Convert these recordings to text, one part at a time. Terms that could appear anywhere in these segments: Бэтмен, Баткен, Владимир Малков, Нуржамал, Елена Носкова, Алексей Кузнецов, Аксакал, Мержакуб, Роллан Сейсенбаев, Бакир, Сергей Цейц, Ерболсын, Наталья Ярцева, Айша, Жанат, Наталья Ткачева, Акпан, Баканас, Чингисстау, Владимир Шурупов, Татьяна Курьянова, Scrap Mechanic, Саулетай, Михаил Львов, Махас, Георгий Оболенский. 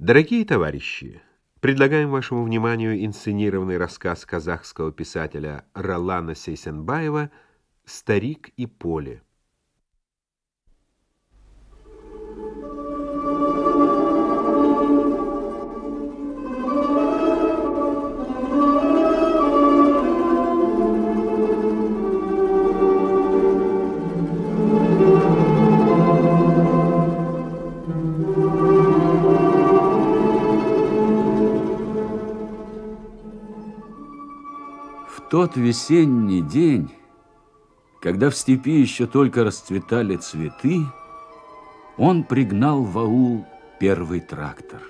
Дорогие товарищи, предлагаем вашему вниманию инсценированный рассказ казахского писателя Роллана Сейсенбаева «Старик и поле». Тот весенний день, когда в степи еще только расцветали цветы, он пригнал в аул первый трактор.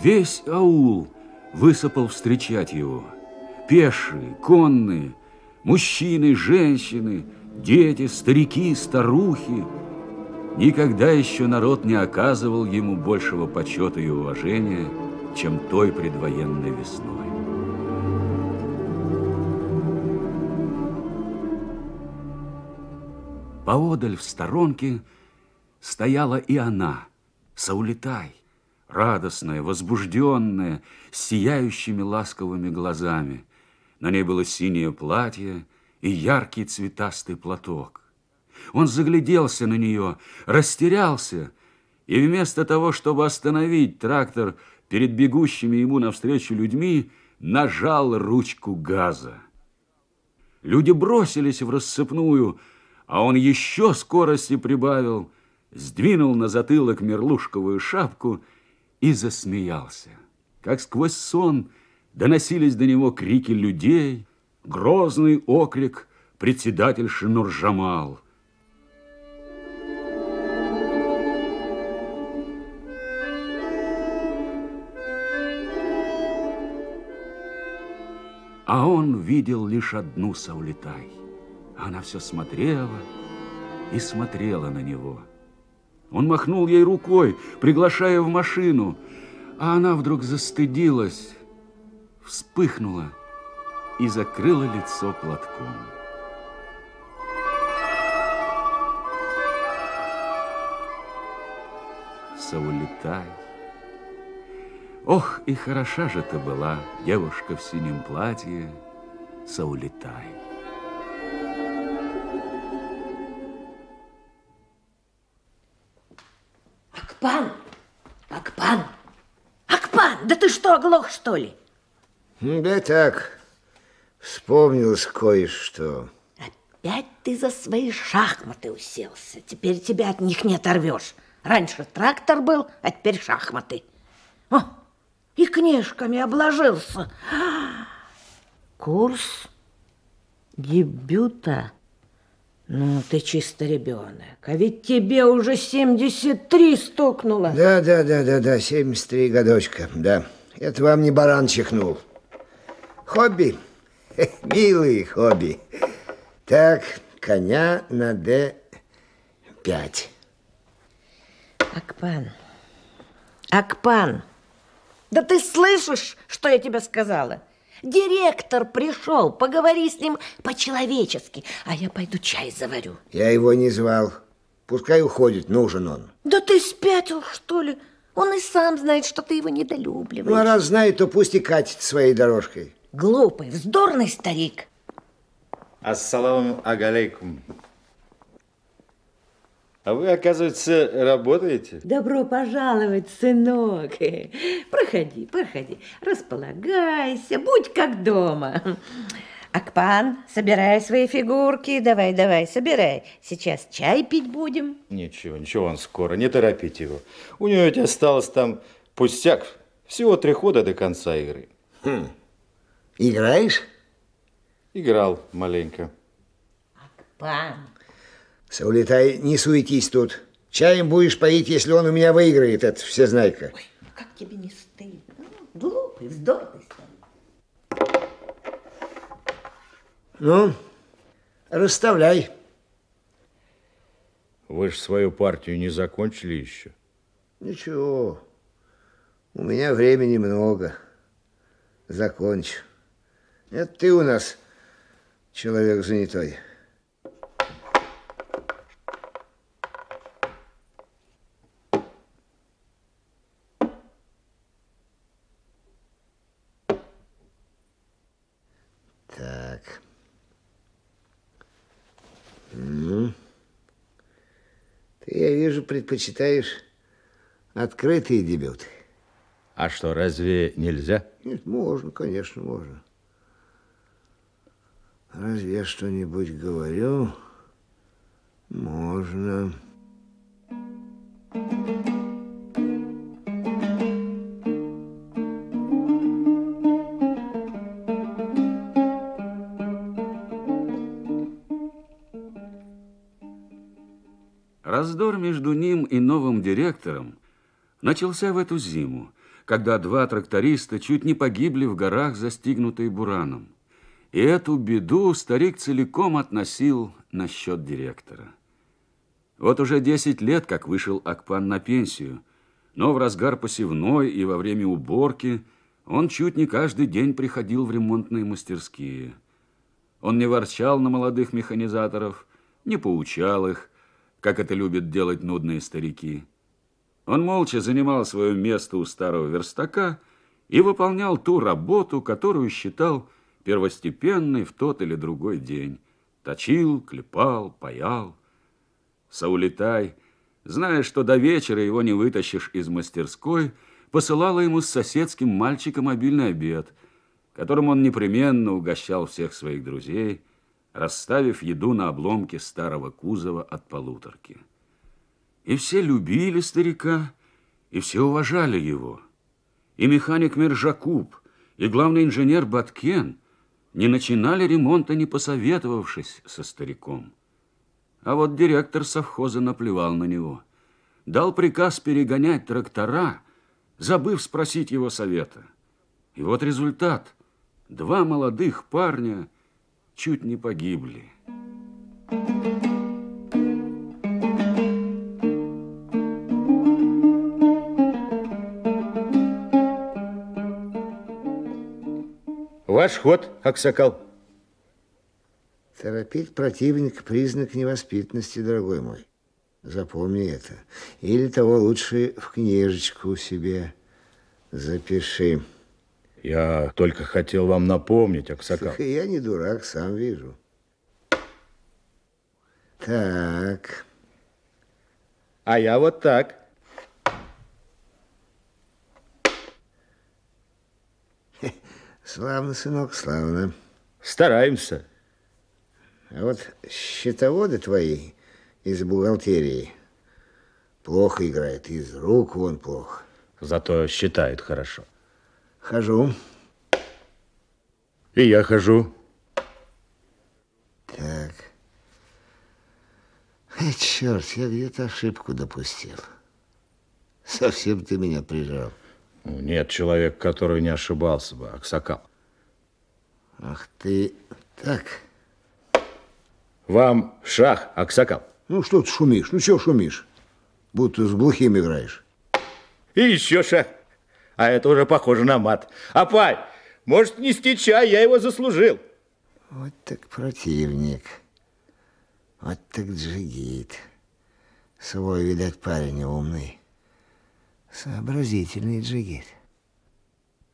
Весь аул высыпал встречать его. Пешие, конные, мужчины, женщины, дети, старики, старухи. Никогда еще народ не оказывал ему большего почета и уважения, чем той предвоенной весной. Поодаль в сторонке стояла и она, Саулетай, радостная, возбужденная, с сияющими ласковыми глазами. На ней было синее платье и яркий цветастый платок. Он загляделся на нее, растерялся, и вместо того, чтобы остановить трактор перед бегущими ему навстречу людьми, нажал ручку газа. Люди бросились в рассыпную, а он еще скорости прибавил, сдвинул на затылок мерлушковую шапку и засмеялся. Как сквозь сон доносились до него крики людей, грозный окрик председательши Нуржамал. А он видел лишь одну Саулетай. Она все смотрела и смотрела на него. Он махнул ей рукой, приглашая в машину, а она вдруг застыдилась, вспыхнула и закрыла лицо платком. Саулетай. Ох, и хороша же ты была, девушка в синем платье, Саулетай. Акпан! Акпан! Акпан! Да ты что, оглох, что ли? Да так, вспомнилось кое-что. Опять ты за свои шахматы уселся. Теперь тебя от них не оторвешь. Раньше трактор был, а теперь шахматы. О! И книжками обложился. Курс дебюта. Ну, ты чисто ребенок. А ведь тебе уже 73 стукнуло. Да, 73 годочка, да. Это вам не баран чихнул. Хобби. Милые хобби. Так, коня на d5. Акпан. Акпан. Да ты слышишь, что я тебе сказала? Директор пришел, поговори с ним по-человечески, а я пойду чай заварю. Я его не звал. Пускай уходит, нужен он. Да ты спятил, что ли? Он и сам знает, что ты его недолюбливаешь. Ну, а раз знает, то пусть и катит своей дорожкой. Глупый, вздорный старик. Ассаламу алейкум. А вы, оказывается, работаете? Добро пожаловать, сынок. Проходи, проходи. Располагайся, будь как дома. Акпан, собирай свои фигурки. Давай, давай, собирай. Сейчас чай пить будем. Ничего, ничего, он скоро. Не торопите его. У него ведь осталось там пустяк. Всего 3 хода до конца игры. Хм. Играешь? Играл маленько. Акпан. Саулетай, не суетись тут. Чаем будешь поить, если он у меня выиграет, этот всезнайка. Ой, как тебе не стыдно? Глупый, вздорный старик. Ну, расставляй. Вы же свою партию не закончили еще? Ничего. У меня времени много. Закончу. Это ты у нас человек занятой. я вижу, предпочитаешь открытые дебюты. А что, разве нельзя? Нет, можно, конечно, можно. Разве я что-нибудь говорю? Можно. Раздор между ним и новым директором начался в эту зиму, когда два тракториста чуть не погибли в горах, застигнутые бураном. И эту беду старик целиком относил насчет директора. Вот уже 10 лет, как вышел Акпан на пенсию, но в разгар посевной и во время уборки он чуть не каждый день приходил в ремонтные мастерские. Он не ворчал на молодых механизаторов, не поучал их, как это любят делать нудные старики. Он молча занимал свое место у старого верстака и выполнял ту работу, которую считал первостепенной в тот или другой день. Точил, клепал, паял. Саулетай, зная, что до вечера его не вытащишь из мастерской, посылала ему с соседским мальчиком обильный обед, которым он непременно угощал всех своих друзей, расставив еду на обломке старого кузова от полуторки. И все любили старика, и все уважали его. И механик Мержакуб, и главный инженер Баткен не начинали ремонта, не посоветовавшись со стариком. А вот директор совхоза наплевал на него. Дал приказ перегонять трактора, забыв спросить его совета. И вот результат. Два молодых парня чуть не погибли. Ваш ход, Аксакал. Торопить противника – признак невоспитанности, дорогой мой. Запомни это. Или того лучше в книжечку себе запиши. Я только хотел вам напомнить, Аксакал. Так, я не дурак, сам вижу. Так. А я вот так. Славно, сынок, славно. Стараемся. А вот счетоводы твои из бухгалтерии плохо играют, из рук вон плохо. Зато считают хорошо. Хожу. И я хожу. Так. Эй, черт, я где-то ошибку допустил. Совсем ты меня прижал. Нет человека, который не ошибался бы, Аксакал. Ах ты, так... Вам шах, Аксакал. Ну, что ты шумишь? Ну, чего шумишь? Будто с глухим играешь. И еще шах. А это уже похоже на мат. Апай, может, нести чай, я его заслужил. Вот так противник. Вот так джигит. Свой, видать, парень умный. Сообразительный джигит.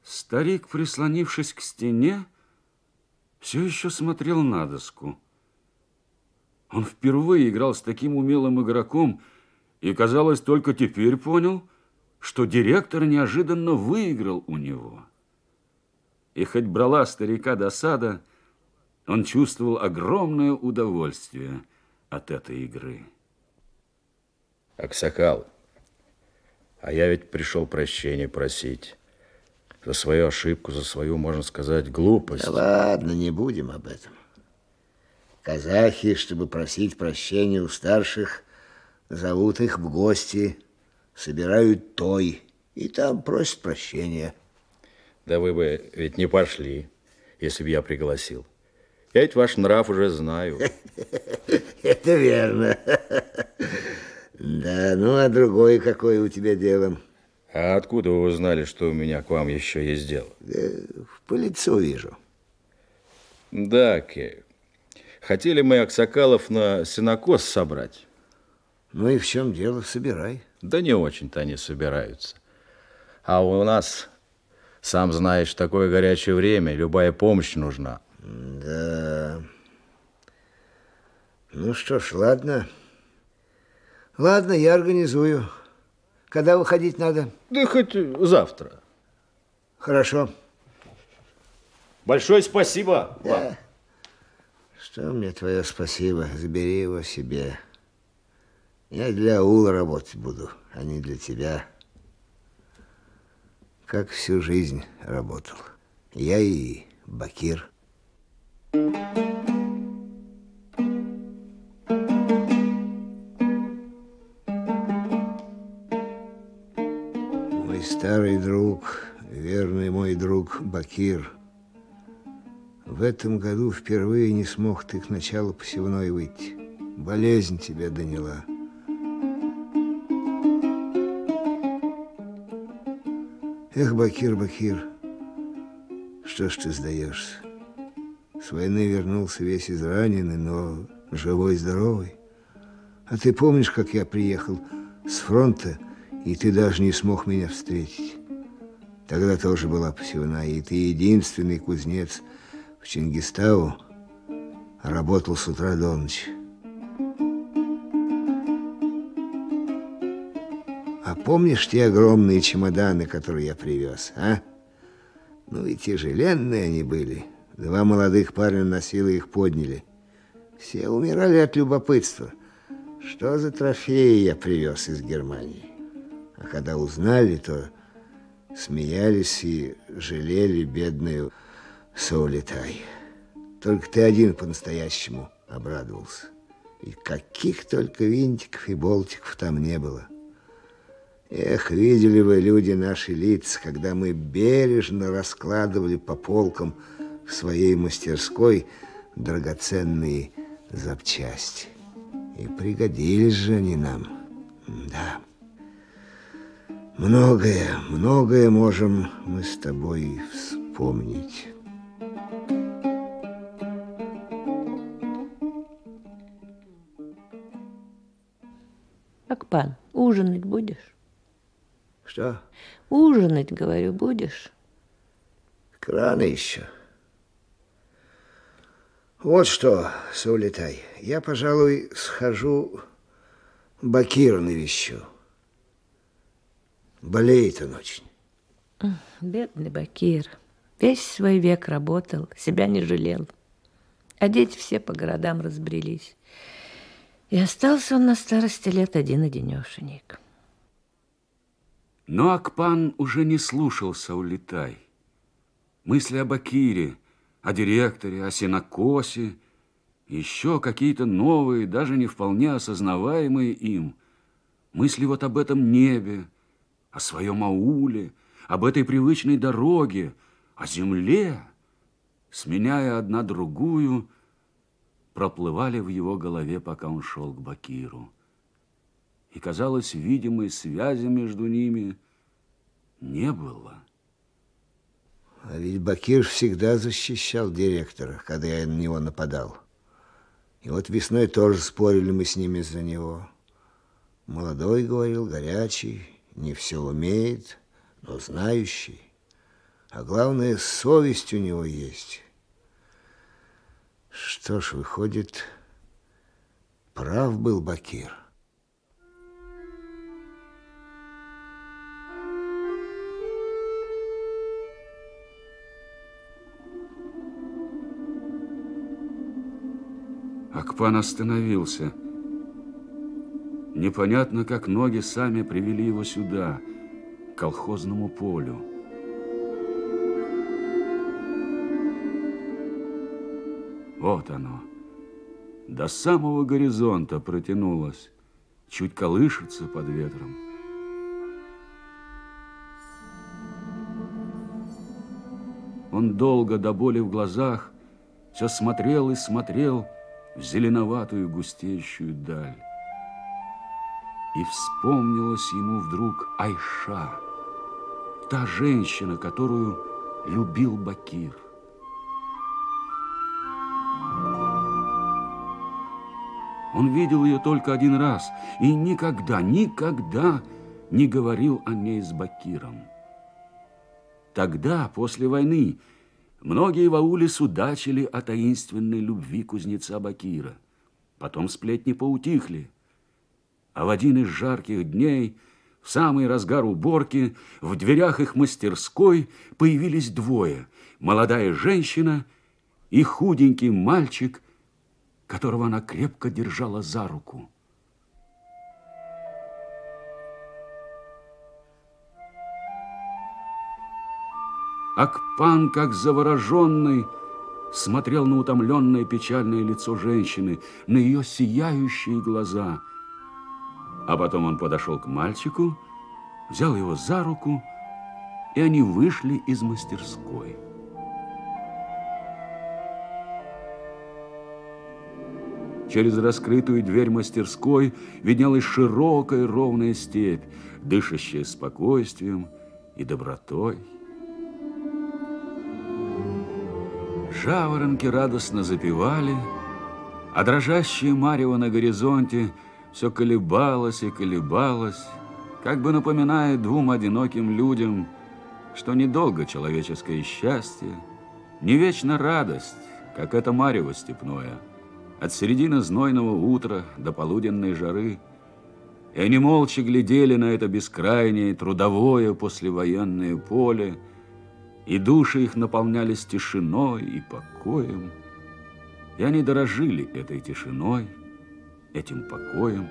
Старик, прислонившись к стене, все еще смотрел на доску. Он впервые играл с таким умелым игроком и, казалось, только теперь понял, что директор неожиданно выиграл у него. И хоть брала старика досада, он чувствовал огромное удовольствие от этой игры. Аксакал, а я ведь пришел прощения просить. За свою ошибку, за свою, можно сказать, глупость. Да ладно, не будем об этом. Казахи, чтобы просить прощения у старших, зовут их в гости, собирают той, и там просят прощения. Да вы бы ведь не пошли, если бы я пригласил. Я ведь ваш нрав уже знаю. Это верно. Да, ну а другое какое у тебя дело? А откуда вы узнали, что у меня к вам еще есть дело? По лицу вижу. Да, Кей. Хотели мы Аксакалов на сенокос собрать. Ну и в чем дело? Собирай. Да не очень-то они собираются. А у нас, сам знаешь, такое горячее время, любая помощь нужна. Да. Ну что ж, ладно. Ладно, я организую. Когда выходить надо? Да хоть завтра. Хорошо. Большое спасибо вам. Что мне твое спасибо? Забери его себе. Я для аула работать буду, а не для тебя. Как всю жизнь работал. Я и Бакир. Мой старый друг, верный мой друг Бакир. В этом году впервые не смог ты к началу посевной выйти. Болезнь тебя доняла. Эх, Бакир, Бакир, что ж ты сдаешься? С войны вернулся весь израненный, но живой, здоровый. А ты помнишь, как я приехал с фронта, и ты даже не смог меня встретить? Тогда тоже была посевная, и ты единственный кузнец в Чингисставу, работал с утра до ночи. А помнишь те огромные чемоданы, которые я привез, а? Ну и тяжеленные они были. Два молодых парня на силы их подняли. Все умирали от любопытства. Что за трофеи я привез из Германии? А когда узнали, то смеялись и жалели бедную Саулетай. Только ты один по-настоящему обрадовался. И каких только винтиков и болтиков там не было. Эх, видели вы, люди, наши лица, когда мы бережно раскладывали по полкам в своей мастерской драгоценные запчасти. И пригодились же они нам. Да. Многое, многое можем мы с тобой вспомнить. Акпан, ужинать будешь? Что? Ужинать, говорю, будешь? Рано еще. Вот что, Саулетай, я, пожалуй, схожу Бакира навещу. Болеет он очень. Бедный Бакир. Весь свой век работал, себя не жалел. А дети все по городам разбрелись. И остался он на старости лет один-одинешенек. Но Акпан уже не слушал Саулетай. Мысли о Бакире, о директоре, о сенокосе, еще какие-то новые, даже не вполне осознаваемые им. Мысли вот об этом небе, о своем ауле, об этой привычной дороге, о земле, сменяя одна другую, проплывали в его голове, пока он шел к Бакиру. И, казалось, видимой связи между ними не было. А ведь Бакир всегда защищал директора, когда я на него нападал. И вот весной тоже спорили мы с ними за него. Молодой, говорил, горячий, не все умеет, но знающий. А главное, совесть у него есть. Что ж, выходит, прав был Бакир. Акпан остановился. Непонятно, как ноги сами привели его сюда, к колхозному полю. Вот оно. До самого горизонта протянулось. Чуть колышется под ветром. Он долго, до боли в глазах, все смотрел и смотрел в зеленоватую густеющую даль. И вспомнилась ему вдруг Айша, та женщина, которую любил Бакир. Он видел ее только один раз и никогда, никогда не говорил о ней с Бакиром. Тогда, после войны, многие в ауле судачили о таинственной любви кузнеца Бакира. Потом сплетни поутихли. А в один из жарких дней, в самый разгар уборки, в дверях их мастерской появились двое. Молодая женщина и худенький мальчик, которого она крепко держала за руку. Акпан, как завороженный, смотрел на утомленное печальное лицо женщины, на ее сияющие глаза. А потом он подошел к мальчику, взял его за руку, и они вышли из мастерской. Через раскрытую дверь мастерской виднелась широкая ровная степь, дышащая спокойствием и добротой. Жаворонки радостно запевали, а дрожащее марево на горизонте все колебалось и колебалось, как бы напоминая двум одиноким людям, что недолго человеческое счастье, не вечна радость, как это марево степное, от середины знойного утра до полуденной жары. И они молча глядели на это бескрайнее трудовое послевоенное поле, и души их наполнялись тишиной и покоем, и они дорожили этой тишиной, этим покоем,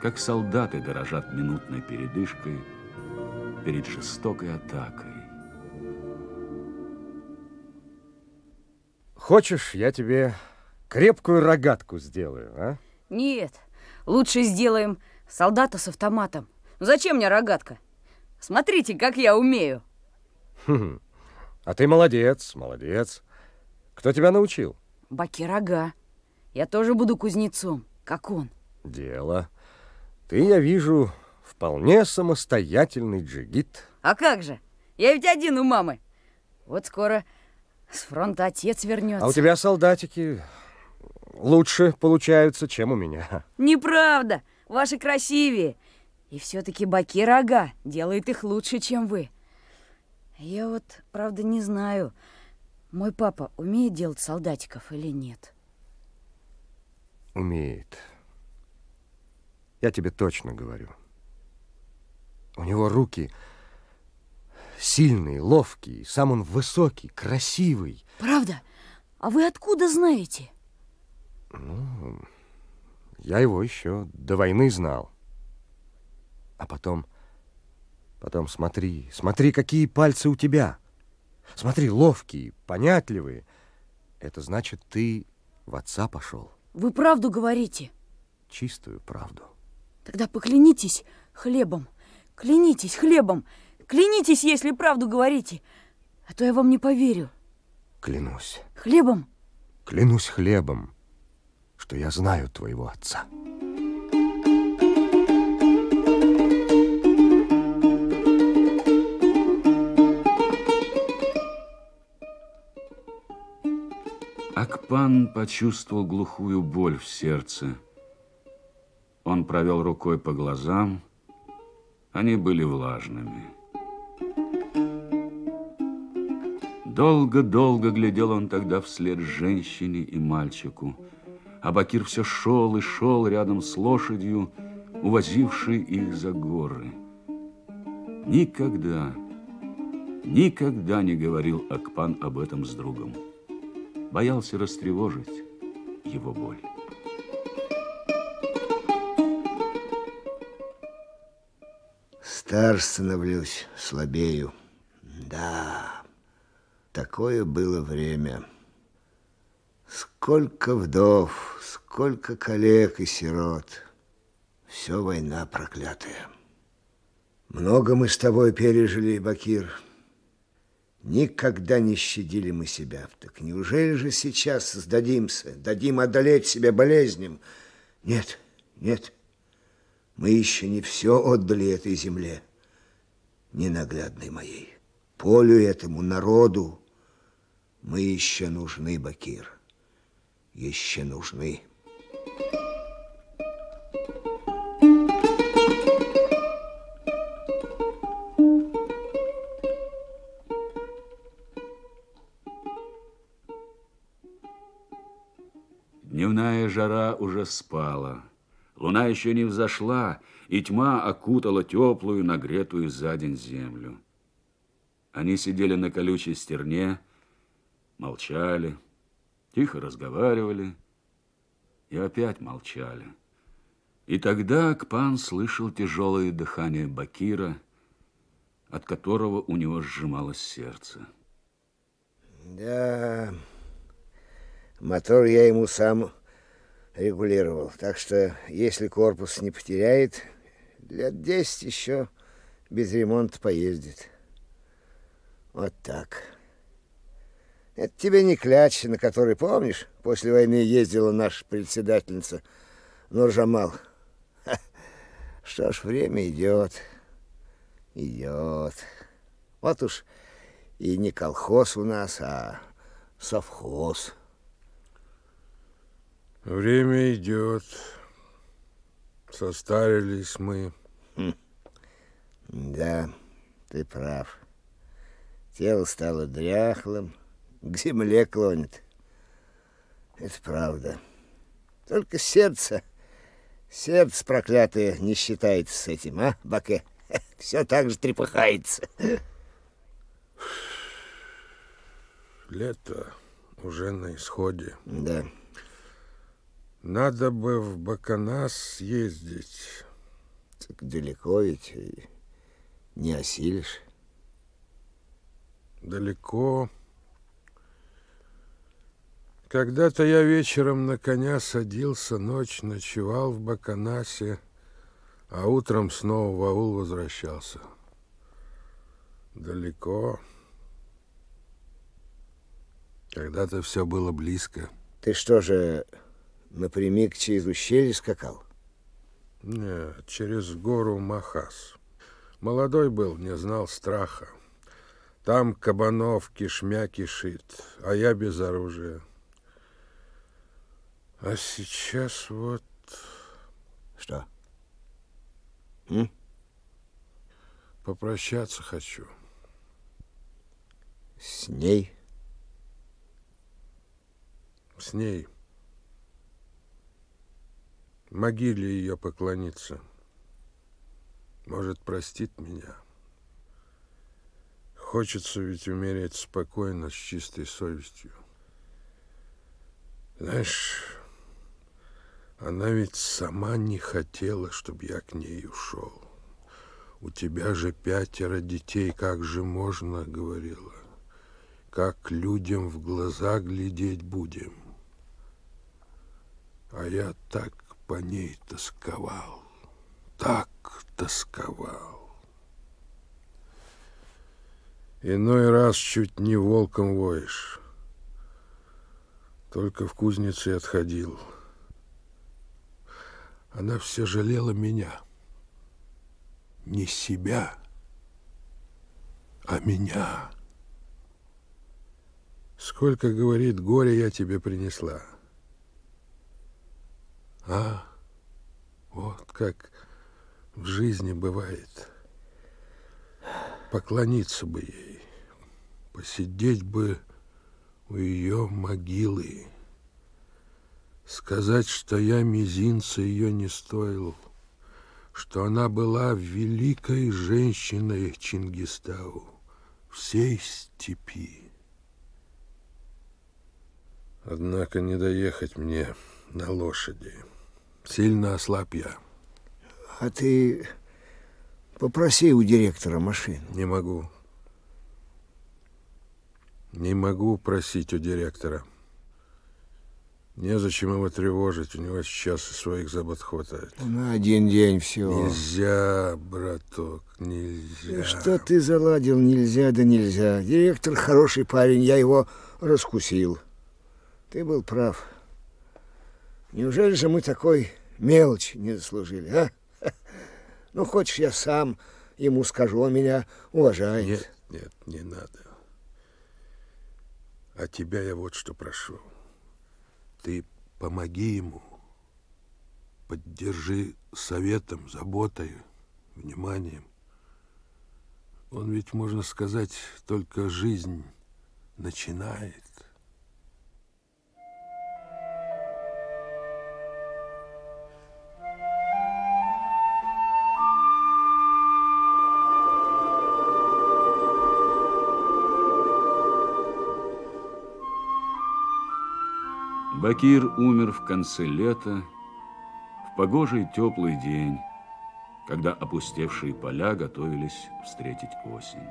как солдаты дорожат минутной передышкой перед жестокой атакой. Хочешь, я тебе крепкую рогатку сделаю, а? Нет, лучше сделаем солдата с автоматом. Ну зачем мне рогатка? Смотрите, как я умею. Хм. А ты молодец, молодец. Кто тебя научил? Бакир ага. Я тоже буду кузнецом, как он. Дело. Ты, я вижу, вполне самостоятельный джигит. А как же? Я ведь один у мамы. Вот скоро с фронта отец вернется. А у тебя солдатики лучше получаются, чем у меня. Неправда. Ваши красивее. И все-таки Бакир ага делает их лучше, чем вы. Я вот, правда, не знаю, мой папа умеет делать солдатиков или нет? Умеет. Я тебе точно говорю. У него руки сильные, ловкие, сам он высокий, красивый. Правда? А вы откуда знаете? Ну, я его еще до войны знал. А потом... Потом смотри, смотри, какие пальцы у тебя. Смотри, ловкие, понятливые. Это значит, ты в отца пошел. Вы правду говорите? Чистую правду. Тогда поклянитесь хлебом. Клянитесь хлебом. Клянитесь, если правду говорите. А то я вам не поверю. Клянусь. Хлебом? Клянусь хлебом, что я знаю твоего отца. Акпан почувствовал глухую боль в сердце. Он провел рукой по глазам. Они были влажными. Долго-долго глядел он тогда вслед женщине и мальчику. А Бакир все шел и шел рядом с лошадью, увозившей их за горы. Никогда, никогда не говорил Акпан об этом с другом. Боялся растревожить его боль. Стар становлюсь, слабею. Да, такое было время. Сколько вдов, сколько коллег и сирот. Все война проклятая. Много мы с тобой пережили, Бакир. Никогда не щадили мы себя. Так неужели же сейчас сдадимся, дадим одолеть себя болезням? Нет, нет, мы еще не все отдали этой земле, ненаглядной моей. Полю этому, народу мы еще нужны, Бакир, еще нужны. Дневная жара уже спала. Луна еще не взошла, и тьма окутала теплую, нагретую за день землю. Они сидели на колючей стерне, молчали, тихо разговаривали и опять молчали. И тогда Акпан слышал тяжелое дыхание Бакира, от которого у него сжималось сердце. Да, мотор я ему сам регулировал, так что если корпус не потеряет, лет 10 еще без ремонта поездит. Вот так. Это тебе не кляч, на который, помнишь, после войны ездила наша председательница Нуржамал. Ха. Что ж, время идет. Идет. Вот уж и не колхоз у нас, а совхоз. Время идет. Состарились мы. Да, ты прав. Тело стало дряхлым, к земле клонит. Это правда. Только сердце проклятое не считается с этим, а, Баке? Все так же трепыхается. Лето уже на исходе. Да. Надо бы в Баканас съездить. Так далеко ведь, не осилишь. Далеко. Когда-то я вечером на коня садился, ночь ночевал в Баканасе, а утром снова в аул возвращался. Далеко. Когда-то все было близко. Ты что же, напрямик через ущелье скакал? Нет, через гору Махас. Молодой был, не знал страха. Там кабанов кишмя кишит, а я без оружия. А сейчас вот... Что? М? Попрощаться хочу. С ней? С ней. Могиле ее поклониться. Может, простит меня. Хочется ведь умереть спокойно, с чистой совестью. Знаешь, она ведь сама не хотела, чтобы я к ней ушел. У тебя же 5 детей, как же можно, говорила. Как людям в глаза глядеть будем. А я так по ней тосковал, так тосковал. Иной раз чуть не волком воешь. Только в кузнице отходил. Она все жалела меня. Не себя, а меня. Сколько, говорит, горя я тебе принесла. А вот как в жизни бывает. Поклониться бы ей, посидеть бы у ее могилы, сказать, что я мизинца ее не стоил, что она была великой женщиной Чингисхау, всей степи. Однако не доехать мне на лошади. Сильно ослаб я. А ты... Попроси у директора машину. Не могу. Не могу просить у директора. Незачем его тревожить. У него сейчас и своих забот хватает. На один день всего. Нельзя, браток, нельзя. Что ты заладил? Нельзя, да нельзя. Директор хороший парень, я его раскусил. Ты был прав. Неужели же мы такой мелочи не заслужили, а? Ну, хочешь, я сам ему скажу, он меня уважает. Нет, нет, не надо. А тебя я вот что прошу. Ты помоги ему, поддержи советом, заботой, вниманием. Он ведь, можно сказать, только жизнь начинает. Бакир умер в конце лета, в погожий теплый день, когда опустевшие поля готовились встретить осень.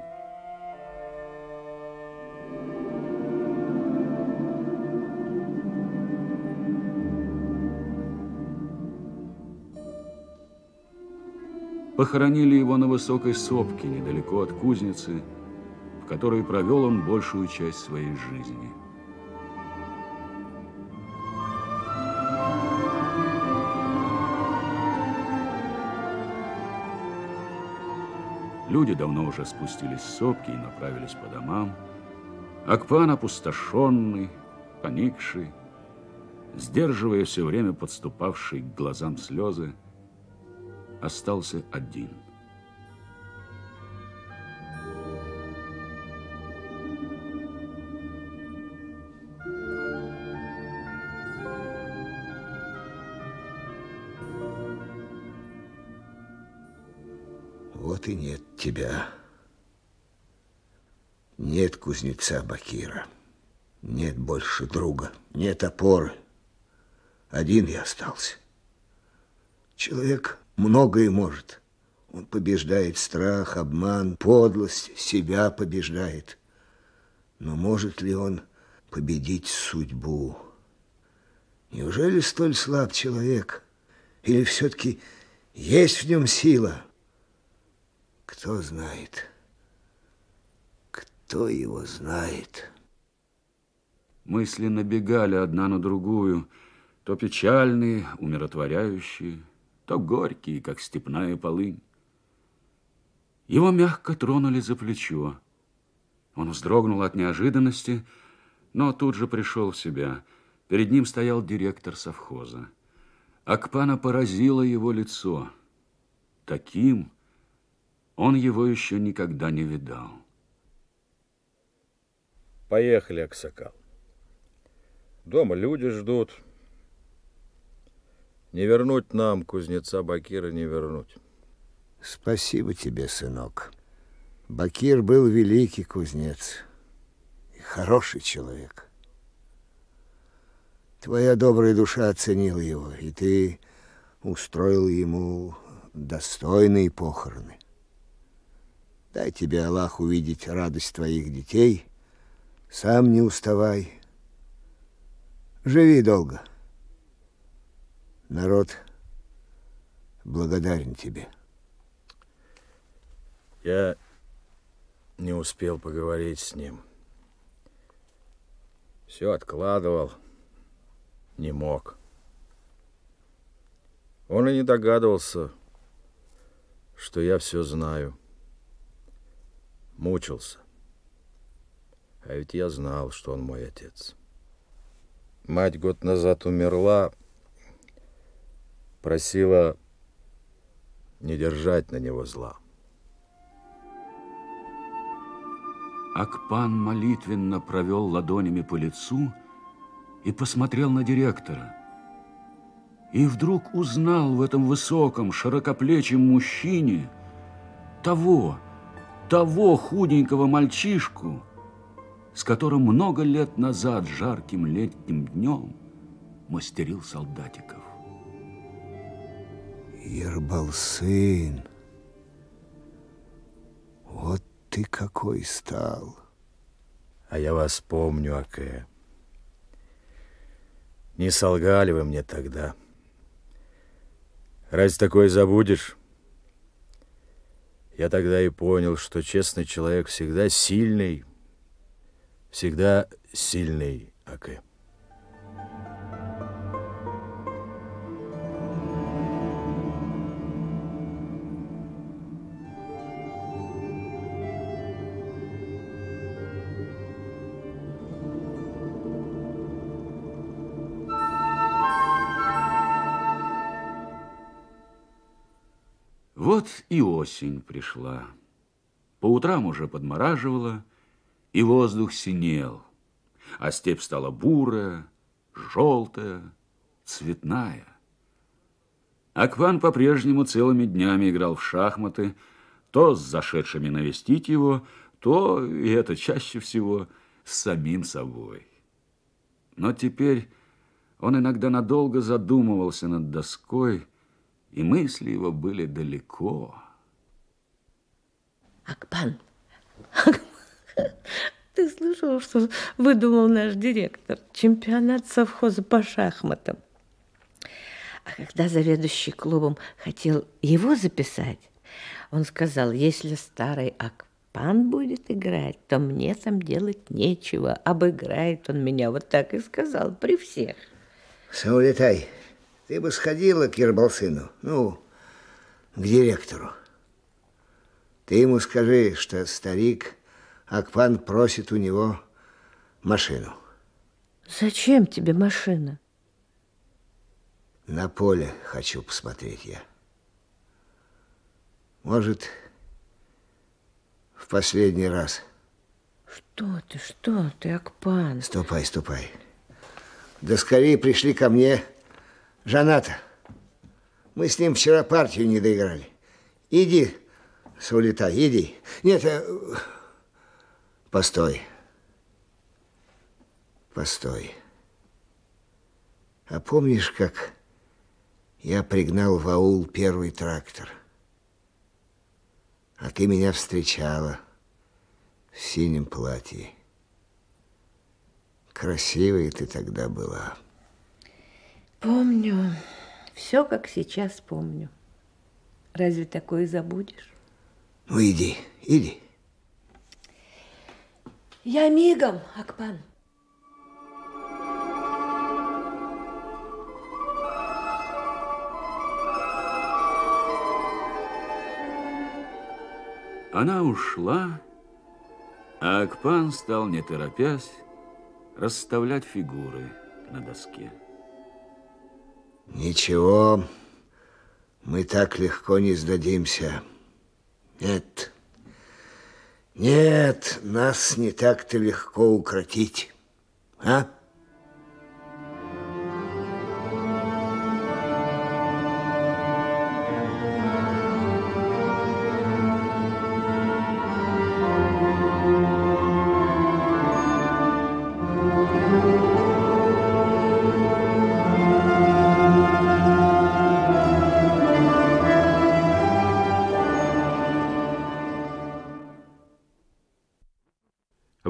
Похоронили его на высокой сопке, недалеко от кузницы, в которой провел он большую часть своей жизни. Люди давно уже спустились с сопки и направились по домам. Акпан опустошенный, поникший, сдерживая все время подступавшие к глазам слезы, остался один. Вот и нет тебя. Нет кузнеца Бакира. Нет больше друга. Нет опоры. Один я остался. Человек многое может. Он побеждает страх, обман, подлость, себя побеждает. Но может ли он победить судьбу? Неужели столь слаб человек? Или все-таки есть в нем сила? Кто знает? Кто его знает? Мысли набегали одна на другую, то печальные, умиротворяющие, то горькие, как степная полынь. Его мягко тронули за плечо. Он вздрогнул от неожиданности, но тут же пришел в себя. Перед ним стоял директор совхоза. Акпана поразило его лицо. Таким он его еще никогда не видал. Поехали, Аксакал. Дома люди ждут. Не вернуть нам кузнеца Бакира, не вернуть. Спасибо тебе, сынок. Бакир был великий кузнец и хороший человек. Твоя добрая душа оценила его, и ты устроил ему достойные похороны. Дай тебе Аллах увидеть радость твоих детей. Сам не уставай. Живи долго. Народ благодарен тебе. Я не успел поговорить с ним. Все откладывал, не мог. Он и не догадывался, что я все знаю. Мучился. А ведь я знал, что он мой отец. Мать год назад умерла. Просила не держать на него зла. Акпан молитвенно провел ладонями по лицу и посмотрел на директора. И вдруг узнал в этом высоком, широкоплечем мужчине того худенького мальчишку, с которым много лет назад жарким летним днем мастерил солдатиков. Ерболсын, вот ты какой стал. А я вас помню, Акэ. Не солгали вы мне тогда. Раз такой забудешь? Я тогда и понял, что честный человек всегда сильный. Всегда сильный, Акэ. Вот и осень пришла. По утрам уже подмораживало, и воздух синел, а степь стала бурая, желтая, цветная. Акпан по-прежнему целыми днями играл в шахматы, то с зашедшими навестить его, то, и это чаще всего, с самим собой. Но теперь Он иногда надолго задумывался над доской, и мысли его были далеко. Акпан, ты слышал, что выдумал наш директор? Чемпионат совхоза по шахматам. А когда заведующий клубом хотел его записать, он сказал, если старый Акпан будет играть, то мне там делать нечего. Обыграет он меня, вот так и сказал, при всех. Саулетай, ты бы сходила к Ерболсыну, ну, к директору. Ты ему скажи, что старик Акпан просит у него машину. Зачем тебе машина? На поле хочу посмотреть я. Может, в последний раз. Что ты, Акпан? Ступай, ступай. Да скорее пришли ко мне Жаната. Мы с ним вчера партию не доиграли. Иди, Саулетай, иди. Нет, постой. Постой. А помнишь, как я пригнал в аул первый трактор? А ты меня встречала в синем платье. Красивая ты тогда была. Помню. Все, как сейчас помню. Разве такое забудешь? Ну, иди, иди. Я мигом, Акпан. Она ушла, а Акпан стал, не торопясь, расставлять фигуры на доске. Ничего, мы так легко не сдадимся. Нет, нет, нас не так-то легко укротить, а?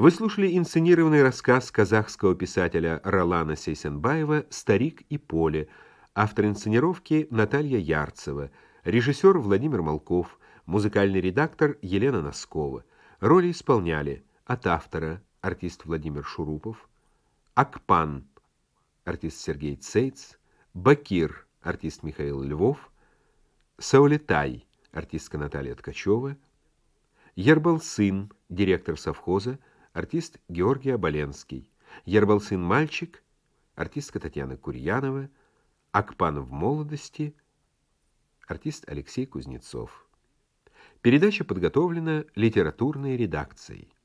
Вы слушали инсценированный рассказ казахского писателя Роллана Сейсенбаева «Старик и поле», автор инсценировки Наталья Ярцева, режиссер Владимир Малков, музыкальный редактор Елена Носкова. Роли исполняли от автора артист Владимир Шурупов, Акпан, артист Сергей Цейц, Бакир, артист Михаил Львов, Саулетай, артистка Наталья Ткачева, Ерболсын, директор совхоза, артист Георгий Оболенский, Ерболсын мальчик, артистка Татьяна Курьянова, Акпан в молодости, артист Алексей Кузнецов. Передача подготовлена литературной редакцией.